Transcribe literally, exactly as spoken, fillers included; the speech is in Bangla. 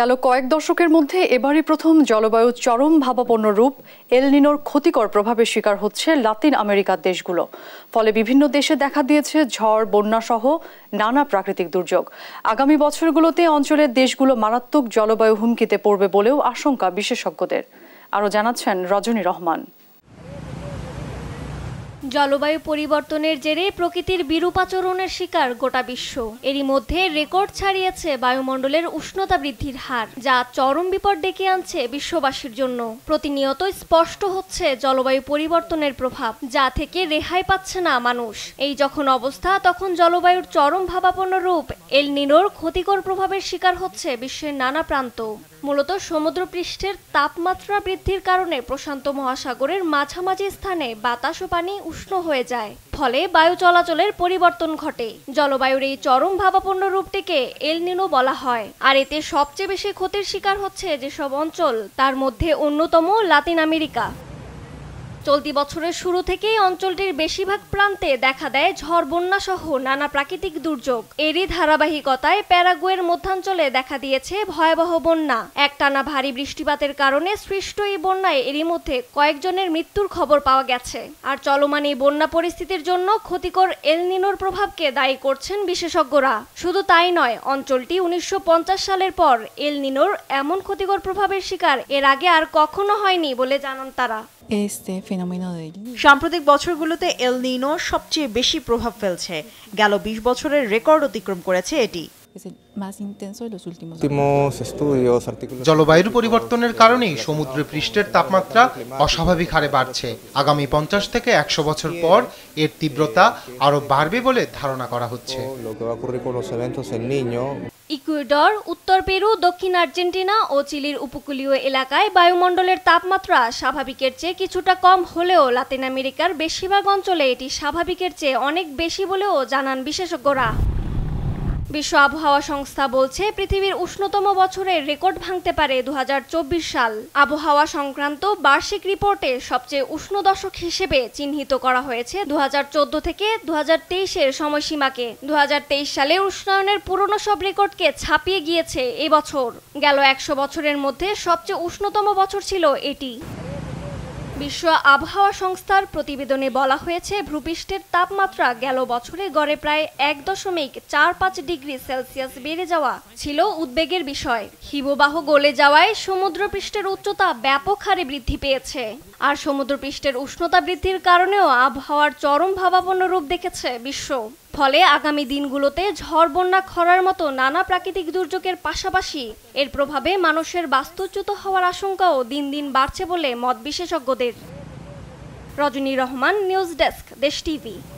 গেল কয়েক দশকের মধ্যে এবারই প্রথম জলবায়ু চরম ভাবাপন্ন রূপ এল নিনোর ক্ষতিকর প্রভাবের শিকার হচ্ছে লাতিন আমেরিকার দেশগুলো। ফলে বিভিন্ন দেশে দেখা দিয়েছে ঝড়, বন্যা সহ নানা প্রাকৃতিক দুর্যোগ। আগামী বছরগুলোতে অঞ্চলের দেশগুলো মারাত্মক জলবায়ু হুমকিতে পড়বে বলেও আশঙ্কা বিশেষজ্ঞদের। আরও জানাচ্ছেন রজনী রহমান। জলবায়ু পরিবর্তনের জেরে প্রকৃতির বিরূপ আচরণের শিকার গোটা বিশ্ব। এরই মধ্যে রেকর্ড ছাড়িয়েছে বায়ুমণ্ডলের উষ্ণতা বৃদ্ধির হার, যা চরম বিপদ ডেকে আনছে বিশ্ববাসীর জন্য। প্রতিনিয়ত স্পষ্ট হচ্ছে জলবায়ু পরিবর্তনের প্রভাব, যা থেকে রেহাই পাচ্ছে না মানুষ। এই যখন অবস্থা, তখন জলবায়ুর চরম ভাবাপন্ন রূপ এল নিনোর ক্ষতিকর প্রভাবের শিকার হচ্ছে বিশ্বের নানা প্রান্ত। মূলত সমুদ্রপৃষ্ঠের তাপমাত্রা বৃদ্ধির কারণে প্রশান্ত মহাসাগরের মাঝামাঝি স্থানে বাতাস ও পানি উষ্ণ হয়ে যায়, ফলে বায়ু চলাচলের পরিবর্তন ঘটে। জলবায়ুর এই চরম ভাবাপন্ন রূপটিকে এল নিনো বলা হয়। আর এতে সবচেয়ে বেশি ক্ষতির শিকার হচ্ছে যেসব অঞ্চল, তার মধ্যে অন্যতম লাতিন আমেরিকা। চলতি বছরের শুরু থেকেই অঞ্চলটির বেশিরভাগ প্রান্তে দেখা দেয় ঝড়, বন্যা সহ নানা প্রাকৃতিক দুর্যোগ। এরই ধারাবাহিকতায় প্যারাগুয়ের মধ্যাঞ্চলে দেখা দিয়েছে ভয়াবহ বন্যা। একটানা ভারী বৃষ্টিপাতের কারণে সৃষ্ট এই বন্যায় এরই মধ্যে কয়েকজনের মৃত্যুর খবর পাওয়া গেছে। আর চলমান এই বন্যা পরিস্থিতির জন্য ক্ষতিকর এল নিনোর প্রভাবকে দায়ী করছেন বিশেষজ্ঞরা। শুধু তাই নয়, অঞ্চলটি উনিশশো পঞ্চাশ সালের পর এল নিনোর এমন ক্ষতিকর প্রভাবের শিকার এর আগে আর কখনো হয়নি বলে জানান তারা। সাম্প্রতিক বছরগুলোতে এল নিনো সবচেয়ে বেশি প্রভাব ফেলছে। গেল বিশ বছরের রেকর্ড অতিক্রম করেছে এটি। জলবায়ুর পরিবর্তনের কারণেই সমুদ্র পৃষ্ঠের তাপমাত্রা অস্বাভাবিক হারে বাড়ছে। আগামী পঞ্চাশ থেকে একশো বছর পর এর তীব্রতা আরো বাড়বে বলে ধারণা করা হচ্ছে। ইকুয়েডর, উত্তর পেরু, দক্ষিণ আর্জেন্টিনা ও চিলির উপকূলীয় এলাকায় বায়ুমণ্ডলের তাপমাত্রা স্বাভাবিকের চেয়ে কিছুটা কম হলেও লাতিন আমেরিকার বেশিরভাগ অঞ্চলে এটি স্বাভাবিকের চেয়ে অনেক বেশি বলেও জানান বিশেষজ্ঞরা। বিশ্ব আবহাওয়া সংস্থা বলছে, পৃথিবীর উষ্ণতম বছরের রেকর্ড ভাঙতে পারে দুই হাজার চব্বিশ সাল। আবহাওয়া সংক্রান্ত বার্ষিক রিপোর্টে সবচেয়ে উষ্ণ দশক হিসেবে চিহ্নিত করা হয়েছে দুই হাজার চোদ্দ থেকে দুই হাজার তেইশ এর সময়সীমাকে। দুই হাজার তেইশ সালে উষ্ণায়নের পুরনো সব রেকর্ডকে ছাপিয়ে গিয়েছে এবছর। গেল একশো বছরের মধ্যে সবচেয়ে উষ্ণতম বছর ছিল এটি। বিশ্ব আবহাওয়া সংস্থার প্রতিবেদনে বলা হয়েছে, ভূপৃষ্ঠের তাপমাত্রা গেল বছরে গড়ে প্রায় এক দশমিক চার পাঁচ ডিগ্রি সেলসিয়াস বেড়ে যাওয়া ছিল উদ্বেগের বিষয়। হিমবাহ গলে যাওয়ায় সমুদ্রপৃষ্ঠের উচ্চতা ব্যাপক হারে বৃদ্ধি পেয়েছে। আর সমুদ্রপৃষ্ঠের উষ্ণতা বৃদ্ধির কারণেও আবহাওয়ার চরম ভাবাপন্ন রূপ দেখেছে বিশ্ব। ফলে আগামী দিনগুলোতে ঝড়, বন্যা, খরার মতো নানা প্রাকৃতিক দুর্যোগের পাশাপাশি এর প্রভাবে মানুষের বাস্তুচ্যুত হওয়ার আশঙ্কাও দিন দিন বাড়ছে বলে মত বিশেষজ্ঞদের। Rajani Rahman, news desk, Desh TV.